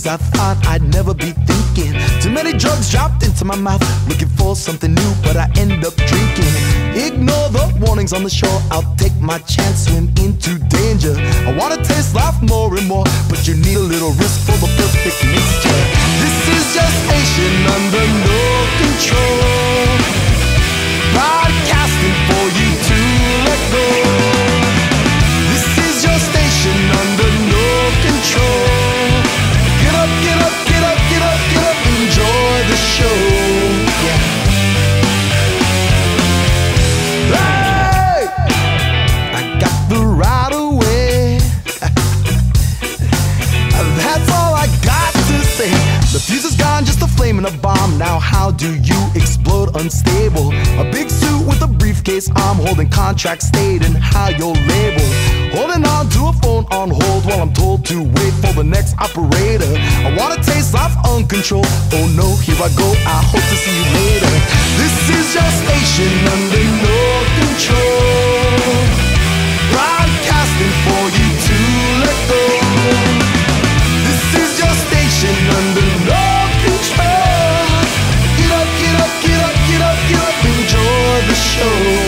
things I thought I'd never be thinking. Too many drugs dropped into my mouth, looking for something new, but I end up drinking. Ignore the warnings on the shore, I'll take my chance, swim into danger. I wanna taste life more and more, but you need a little risk for the perfect mixture. This is just Station Under No Control, podcasting for you to let go. This is your station under no control. Get up, get up, get up, get up, get up, enjoy the show. Yeah. Hey! I got the right away. That's all I got to say. The fuse is gone, just a flame and a bomb. Now how do you explode unstable? A big suit with a briefcase, I'm holding contracts stayed and how you're labeled. Holding on to a phone on hold while I'm told to wait for the next operator. I wanna taste life uncontrolled. Oh no, here I go, I hope to see you later. This is your station under no control, broadcasting for you to let go. This is your station under no control. Get up, get up, get up, get up, get up, enjoy the show.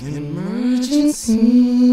Emergency.